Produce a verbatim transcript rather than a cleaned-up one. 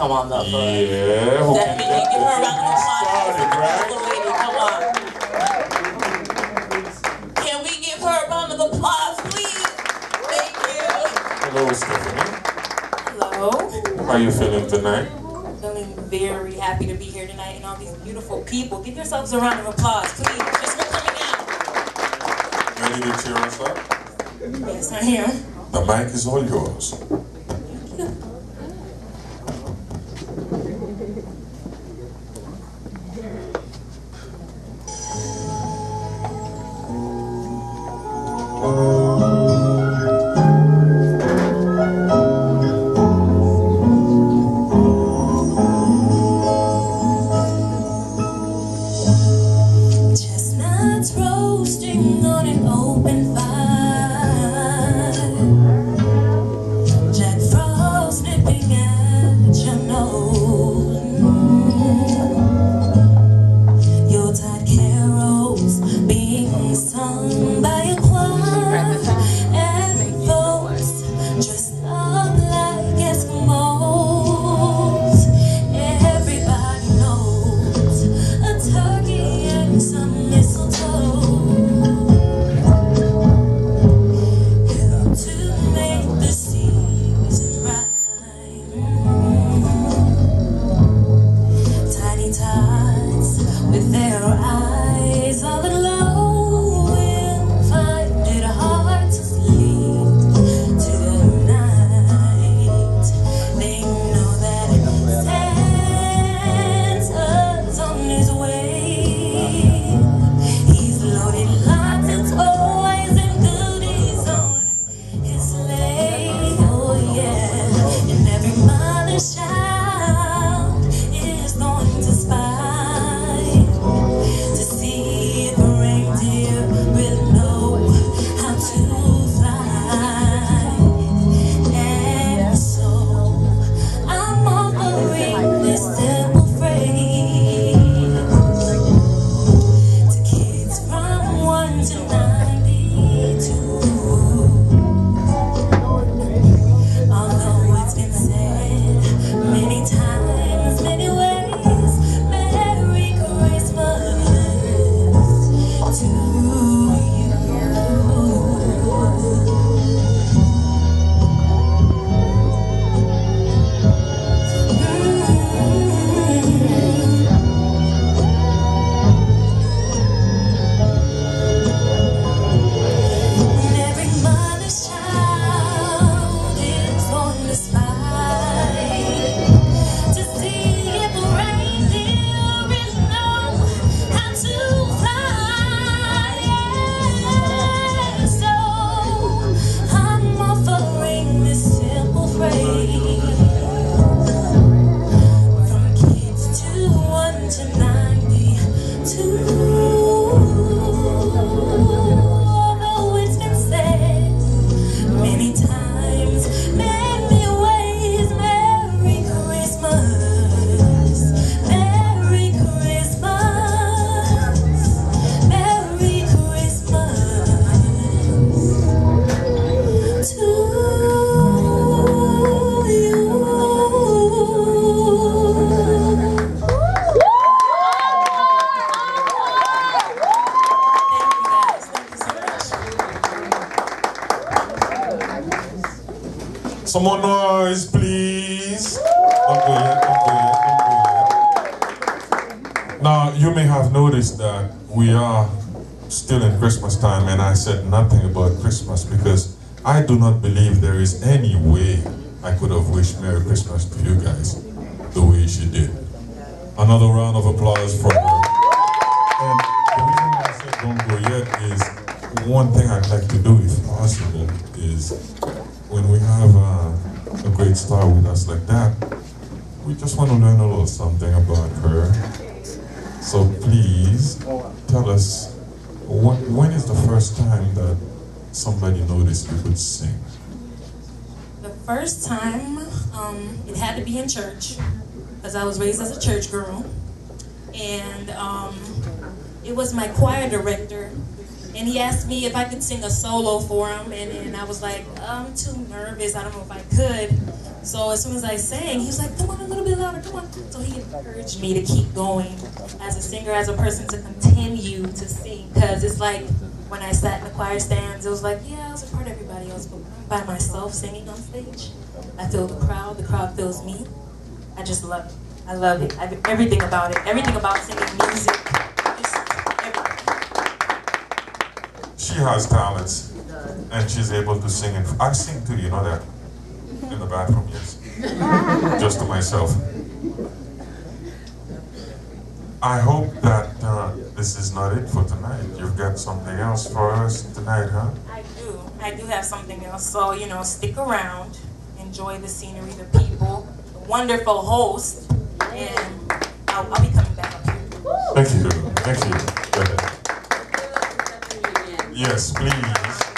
Come on, love. Yeah. Hope Stephanie, you give her a round of applause. Started, right? Lady, come on. Can we give her a round of applause, please? Thank you. Hello, Stephanie. Hello. How are you feeling tonight? Feeling very happy to be here tonight, and all these beautiful people. Give yourselves a round of applause, please. Just for coming out. Ready to cheer us up? Yes, I am. The mic is all yours. Some more noise, please. Don't go yet, don't go yet, don't go yet. Now, you may have noticed that we are still in Christmas time, and I said nothing about Christmas because I do not believe there is any way I could have wished Merry Christmas to you guys the way she did. Another round of applause from her. And the reason I said don't go yet is one thing I'd like to do, if possible, is when we have uh, a great star with us like that, we just want to learn a little something about her. So please tell us, what, when is the first time that somebody noticed you could sing? The first time, um, it had to be in church, because I was raised as a church girl. And um, it was my choir director. And he asked me if I could sing a solo for him, and, and I was like, I'm too nervous, I don't know if I could. So as soon as I sang, he was like, come on, a little bit louder, come on. So he encouraged me to keep going as a singer, as a person, to continue to sing. Because it's like when I sat in the choir stands, it was like, yeah, I was a part of everybody else, but by myself singing on stage, I feel the crowd, the crowd feels me. I just love it. I love it. I do everything about it. Everything about singing, music, just everything. She has talents, and she's able to sing. In, I sing too, you know that? In the bathroom, yes. Just to myself. I hope that uh, this is not it for tonight. You've got something else for us tonight, huh? I do. I do have something else. So, you know, stick around. Enjoy the scenery, the people, the wonderful host. And I'll, I'll be coming back up here. Thank you. Thank you. Yes, please.